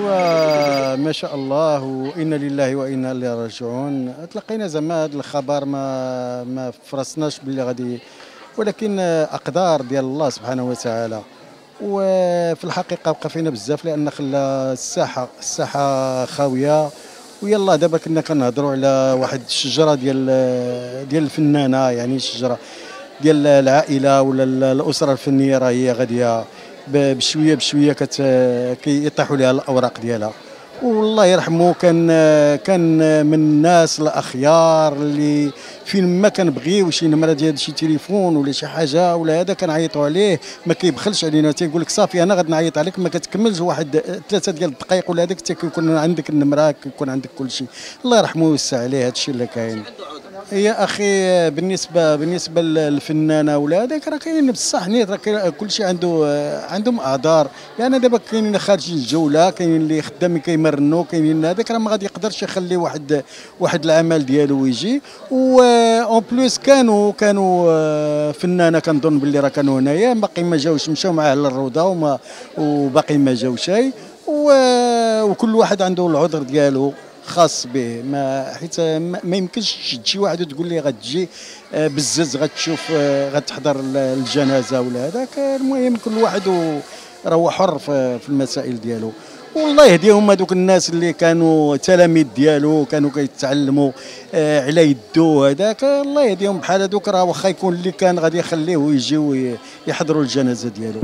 وما شاء الله وإنا لله وإنا إليه راجعون. تلقينا زعما هذا الخبر ما فرصناش باللي غادي، ولكن أقدار ديال الله سبحانه وتعالى. وفي الحقيقة بقى فينا بزاف لأن خلى الساحة خاوية. ويلا دابا كنا كنهضروا على واحد الشجرة ديال الفنانة، يعني الشجرة ديال العائلة ولا الأسرة الفنية، راه هي غادية بشويه بشويه كيطيحوا لها الاوراق ديالها. والله يرحمه كان من الناس الاخيار اللي فين ما كنبغيو شي نمره ديال شي تليفون ولا شي حاجه ولا هذا كنعيطوا عليه، ما كيبخلش علينا، تيقول لك صافي انا غادي نعيط عليك، ما كتكملش واحد 3 ديال الدقائق ولا هذاك تيكون عندك النمره، كيكون عندك كل شيء. الله يرحمه ويوسع عليه هذا الشيء اللي كاين. يا اخي بالنسبه للفنانه ولا هذاك راه كاين بصح نيت، راه كلشي عندهم اعذار، لان دابا كاينين خارجين الجوله، كاينين اللي خدامين كيمرنوا، كاينين هذاك راه ما غادي يقدرش يخلي واحد العمل ديالو يجي. و اون بليس كانوا فنانه كنظن باللي راه كانوا هنايا، باقي ما جاوش، مشاو معاه للروضه وباقي ما جاو شي، وكل واحد عنده العذر ديالو خاص به. حيت ما يمكنش تشد شي واحد وتقول لي غتجي بزز غتشوف غتحضر الجنازه ولا هذاك. المهم كل واحد راه حر في المسائل ديالو. والله يهديهم هذوك الناس اللي كانوا تلاميذ ديالو، كانوا كيتعلموا على يدو هذاك، الله يهديهم بحال هذوك، راه واخا يكون اللي كان غادي يخليه ويجيو يحضروا الجنازه ديالو.